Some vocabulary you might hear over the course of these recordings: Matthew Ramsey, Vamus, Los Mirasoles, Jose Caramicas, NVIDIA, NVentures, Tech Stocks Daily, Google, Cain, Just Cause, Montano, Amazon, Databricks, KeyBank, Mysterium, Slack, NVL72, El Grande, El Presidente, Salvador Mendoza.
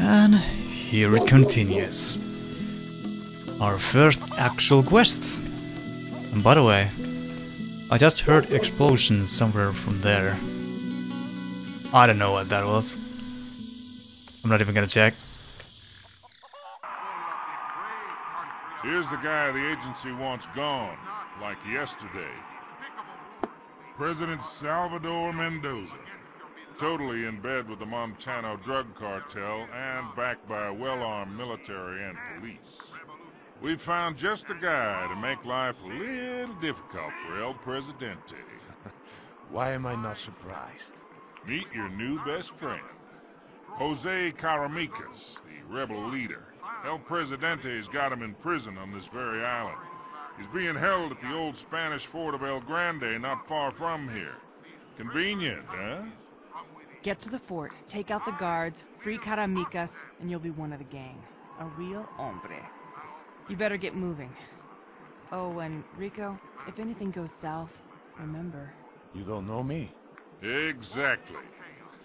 And here it continues. Our first actual quest. And by the way, I just heard explosions somewhere from there. I don't know what that was. I'm not even gonna check. Here's the guy the agency wants gone, like yesterday. President Salvador Mendoza. Totally in bed with the Montano drug cartel and backed by a well-armed military and police. We found just the guy to make life a little difficult for El Presidente. Why am I not surprised? Meet your new best friend. Jose Caramicas, the rebel leader. El Presidente's got him in prison on this very island. He's being held at the old Spanish fort of El Grande, not far from here. Convenient, huh? Get to the fort, take out the guards, free Caramicas, and you'll be one of the gang. A real hombre. You better get moving. Oh, and Rico, if anything goes south, remember... You don't know me. Exactly.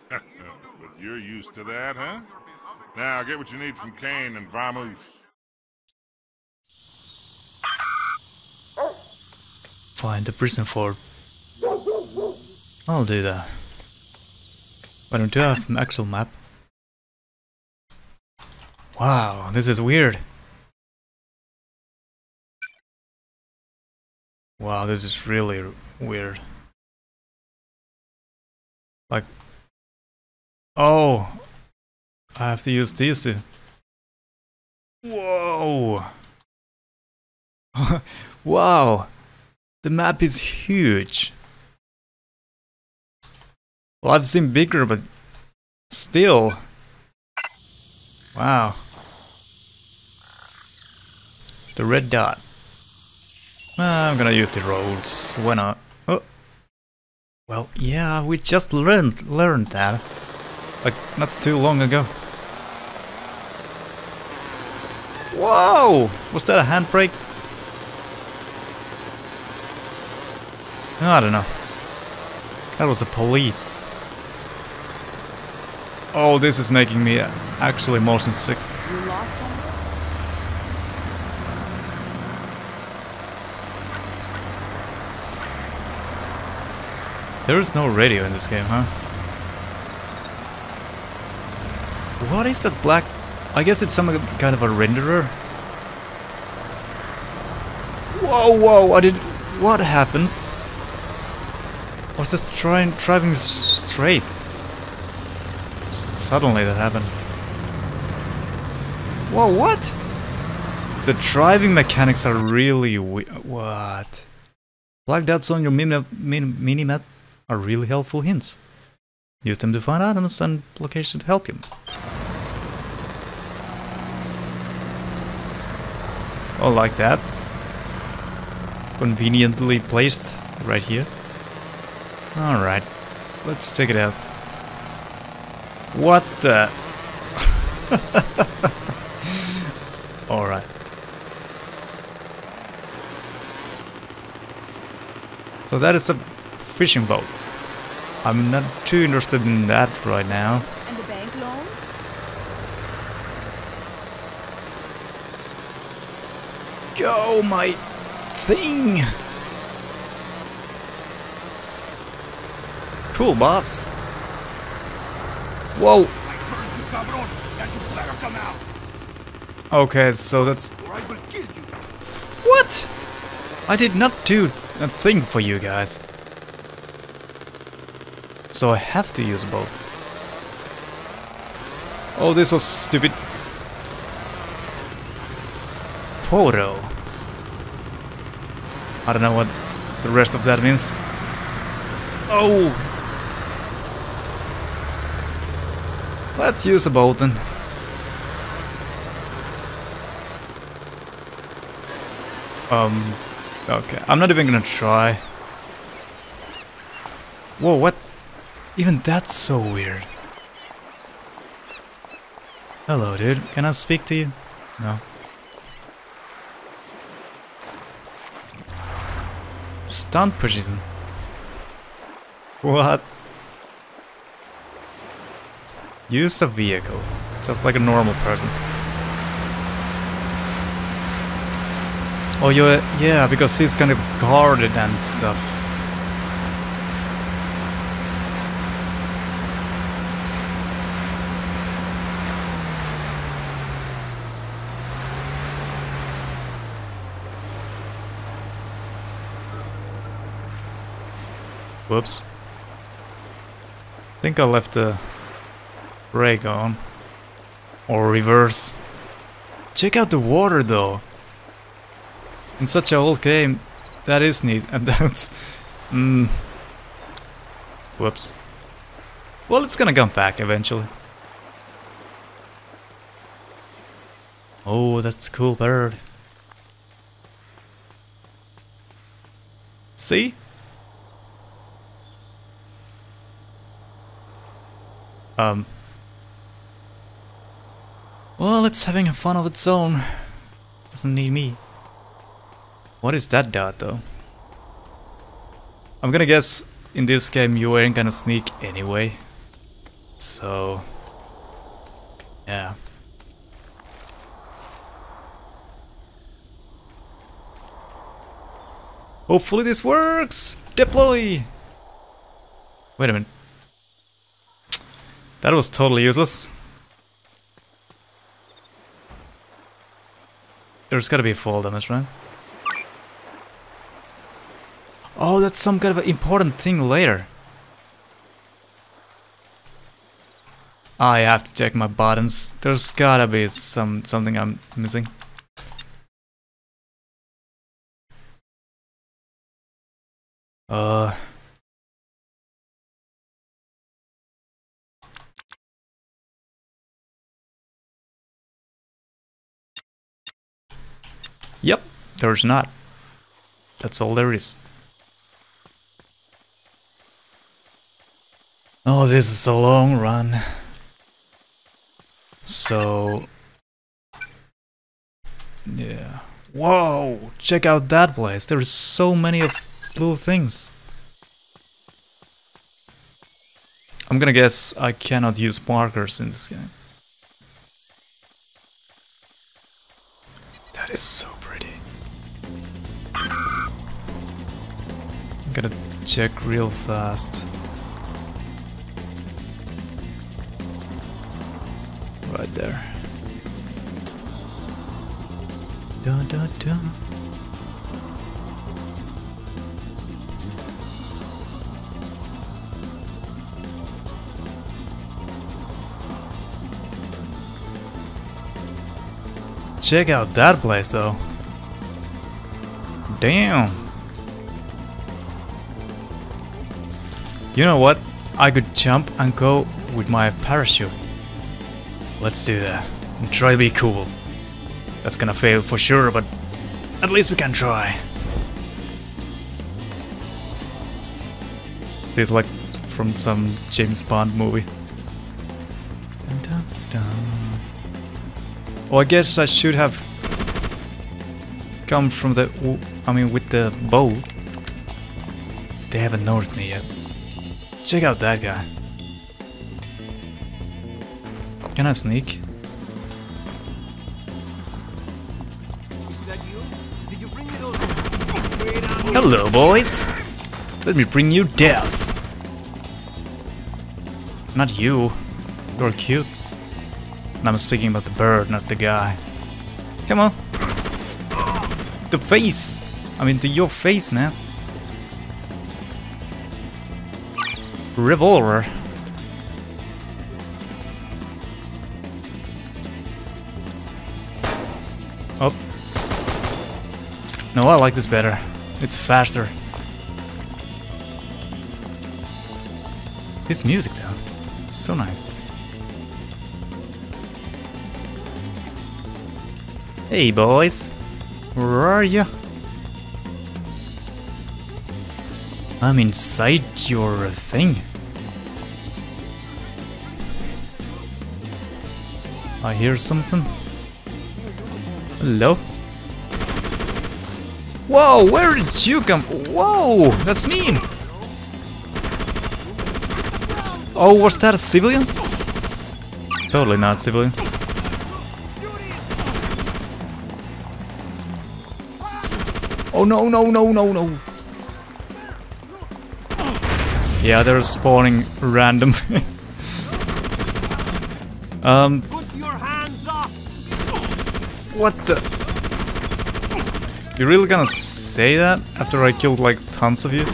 But you're used to that, huh? Now, get what you need from Cain and Vamus. Find the prison fort. I'll do that. I don't have an actual map. Wow, this is weird. Wow, this is really weird. Like... Oh! I have to use these to... Whoa! Wow! The map is huge! Well, I've seen bigger, but... Still! Wow! The red dot. I'm gonna use the roads, why not? Oh. Well, yeah, we just learned that. Like, not too long ago. Whoa! Was that a handbrake? I don't know. That was a police. Oh, this is making me actually motion sick. You lost one? There is no radio in this game, huh? What is that black... I guess it's some kind of a renderer? Whoa, whoa, I did... What happened? I was just driving straight. Suddenly that happened. Whoa, what? The driving mechanics are really weird. What? Black dots on your minimap are really helpful hints. Use them to find items and locations to help you. Oh, like that. Conveniently placed right here. Alright, let's check it out. What the... Alright. So that is a fishing boat. I'm not too interested in that right now. And the bank loans? Go, my thing! Cool, boss. Whoa! Okay, so that's... What? I did not do a thing for you guys. So I have to use a boat. Oh, this was stupid. Poro. I don't know what the rest of that means. Oh! Let's use a boat then. Okay, I'm not even gonna try. Whoa, what? Even that's so weird. Hello, dude. Can I speak to you? No. Stunt precision. What? Use a vehicle. Sounds like a normal person. Oh, yeah, because he's kind of guarded and stuff. Whoops. I think I left the brake on. Or reverse. Check out the water though. In such an old game, that is neat, and that's... Whoops. Well, it's gonna come back eventually. Oh, that's a cool bird. See? Well, it's having a fun of its own. Doesn't need me. What is that dot though? I'm gonna guess in this game you ain't gonna sneak anyway. So... yeah. Hopefully this works! Deploy! Wait a minute. That was totally useless. There's gotta be fall damage, right? Oh, that's some kind of an important thing later. I have to check my buttons. There's gotta be something I'm missing. Yep, there's not. That's all there is. Oh, this is a long run. So... yeah. Whoa! Check out that place. There's so many of blue things. I'm gonna guess I cannot use markers in this game. That is so pretty. I'm gonna check real fast. Right there. Dun, dun, dun. Check out that place though. Damn. You know what? I could jump and go with my parachute. Let's do that and try to be cool. That's gonna fail for sure, but at least we can try. This is like from some James Bond movie. Dun, dun, dun. Oh, I guess I should have come from the... I mean, with the bow. They haven't noticed me yet. Check out that guy. Can I sneak? Is that you? Did you bring me those? Hello, boys! Let me bring you death! Not you. You're cute. And I'm speaking about the bird, not the guy. Come on! The face! I mean, to your face, man. Revolver. Oh. No, I like this better. It's faster. This music though, it's so nice. Hey boys, where are you? I'm inside your thing. I hear something. Hello? Whoa, where did you come? Whoa, that's mean! Oh, was that a civilian? Totally not civilian. Oh no, no, no, no, no. Yeah, they're spawning randomly. Put your hands up. What the? You really gonna say that after I killed like tons of you?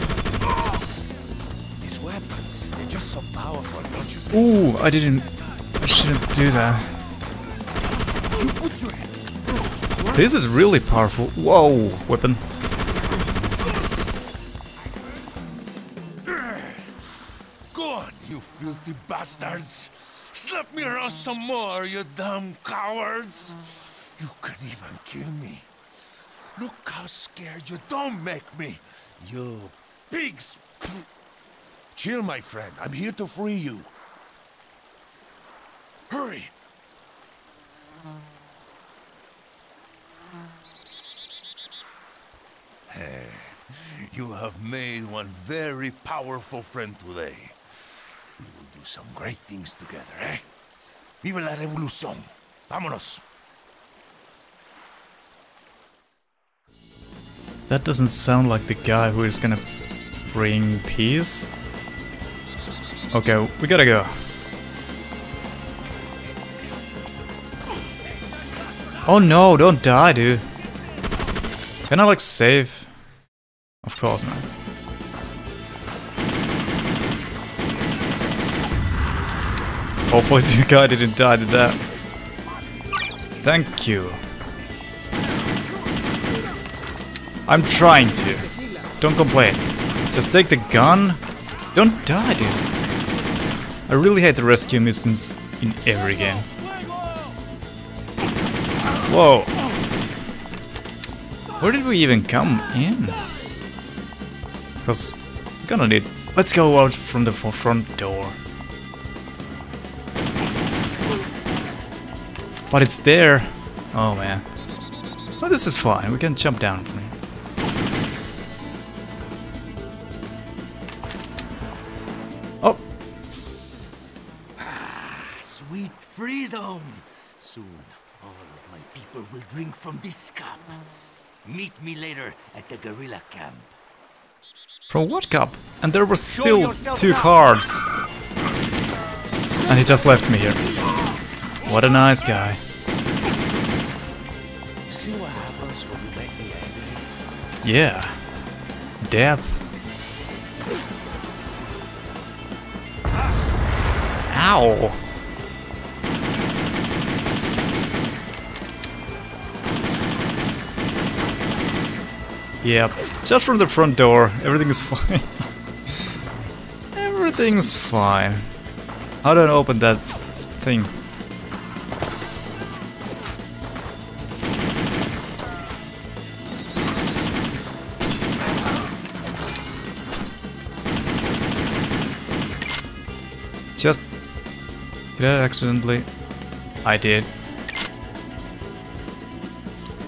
These weapons, they're just so powerful, don't you think? Ooh, I shouldn't do that. This is really powerful. Whoa, weapon. Filthy bastards! Slap me around some more, you dumb cowards! You can even kill me! Look how scared you don't make me! You pigs! Chill, my friend. I'm here to free you. Hurry! Hey, you have made one very powerful friend today. Some great things together, eh? Viva la revolución! Vámonos! That doesn't sound like the guy who is gonna bring peace. Okay, we gotta go. Oh no, don't die, dude. Can I like save? Of course not. Hopefully the guy didn't die to that. Thank you. I'm trying to. Don't complain. Just take the gun. Don't die, dude. I really hate the rescue missions in every game. Whoa. Where did we even come in? Because we're gonna need... Let's go out from the front door. But it's there. Oh man. Well, this is fine. We can jump down from here. Oh! Ah, sweet freedom! Soon, all of my people will drink from this cup. Meet me later at the guerrilla camp. From what cup? And there were still two cards. And he just left me here. What a nice guy. You see what happens when you make me angry? Yeah. Death. Ow. Yep. Just from the front door. Everything is fine. Everything's fine. How do I open that thing? Just... Did I accidentally... I did.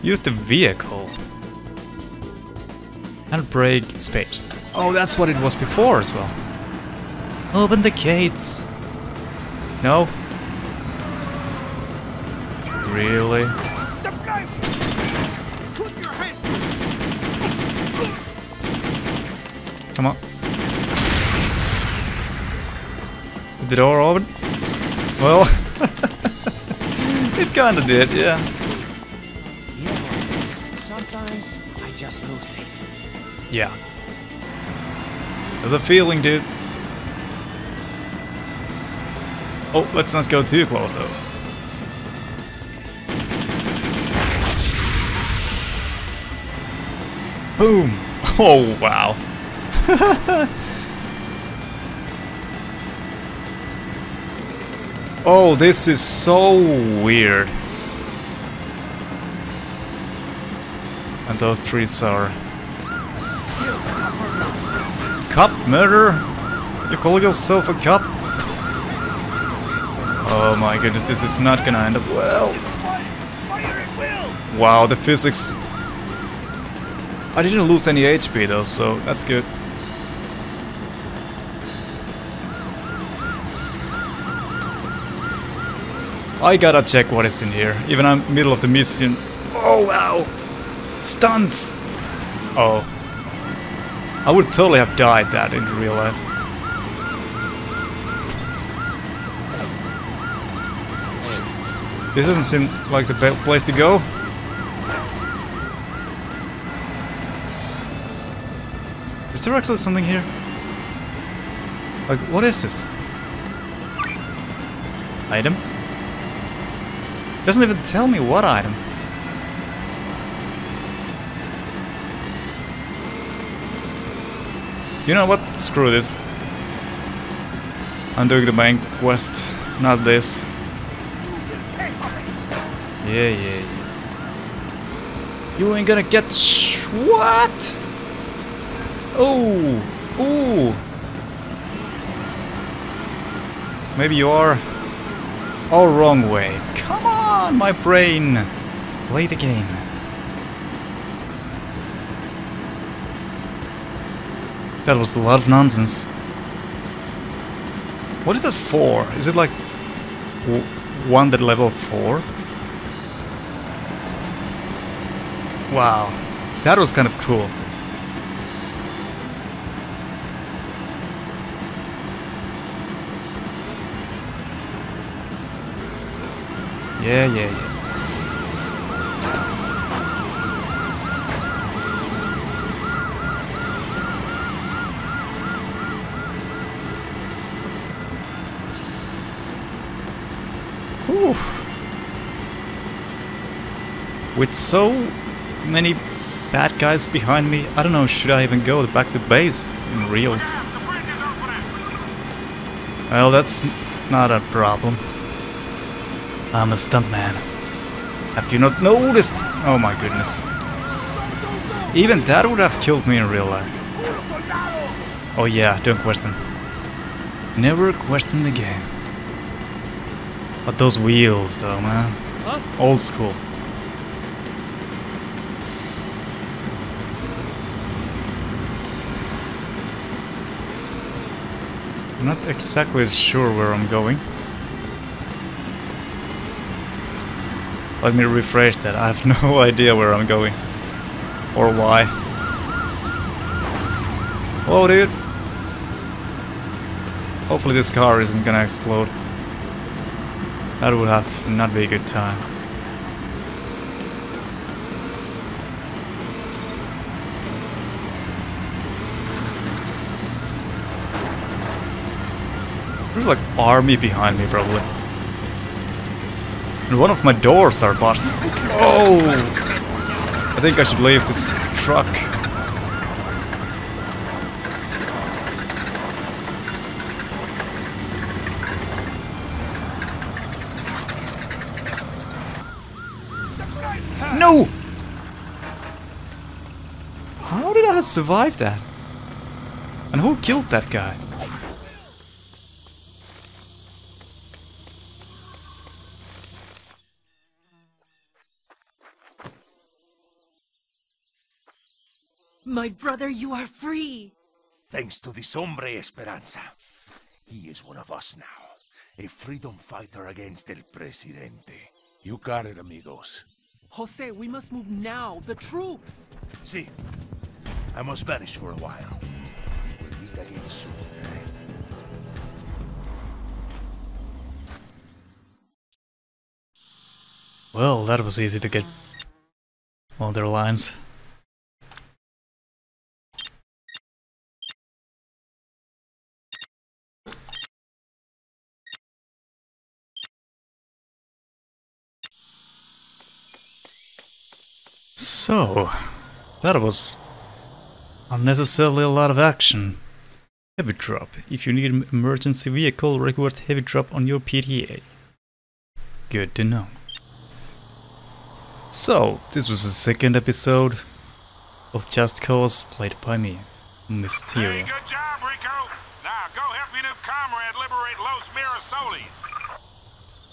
Use the vehicle. And break space. Oh, that's what it was before as well. Open the gates. No? Really? Come on. The door open? Well, it kinda did, yeah. Yeah, sometimes I just lose it. Yeah. There's a feeling, dude. Oh, let's not go too close, though. Boom! Oh, wow. Oh, this is so weird. And those trees are... Cop murderer? You call yourself a cop? Oh my goodness, this is not gonna end up well. Wow, the physics... I didn't lose any HP though, so that's good. I gotta check what is in here, even I'm middle of the mission. Oh wow! Stunts! Oh. I would totally have died that in real life. This doesn't seem like the best place to go. Is there actually something here? Like, what is this? Item? Doesn't even tell me what item. You know what? Screw this. I'm doing the main quest, not this. Yeah. You ain't gonna get sh... What? Oh! Ooh! Maybe you are... all wrong way. Come on, my brain! Play the game. That was a lot of nonsense. What is that for? Is it like... one that level 4? Wow. That was kind of cool. Yeah. With so many bad guys behind me, I don't know, should I even go back to base in reals? Well, that's not a problem. I'm a stuntman. Have you not noticed? Oh my goodness. Even that would have killed me in real life. Oh yeah, don't question. Never question the game. But those wheels though, man. Old school. I'm not exactly sure where I'm going. Let me rephrase that. I have no idea where I'm going. Or why. Whoa, dude! Hopefully this car isn't gonna explode. That would have not be a good time. There's like army behind me probably. And one of my doors are busted. Oh! I think I should leave this truck. No! How did I survive that? And who killed that guy? My brother, you are free! Thanks to this hombre, Esperanza. He is one of us now. A freedom fighter against El Presidente. You got it, amigos. Jose, we must move now. The troops! Si. I must vanish for a while. We'll meet again soon, eh? Well, that was easy to get on their lines. So, that was unnecessarily a lot of action. Heavy drop. If you need an emergency vehicle, request heavy drop on your PTA. Good to know. So, this was the second episode of Just Cause, played by me, Mysterium. Hey, good job, Rico! Now, go help your new comrade liberate Los Mirasoles!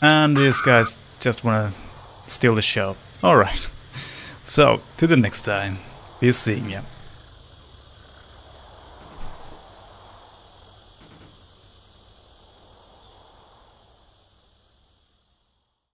And these guys just wanna steal the show. Alright. So, to the next time, be seeing ya.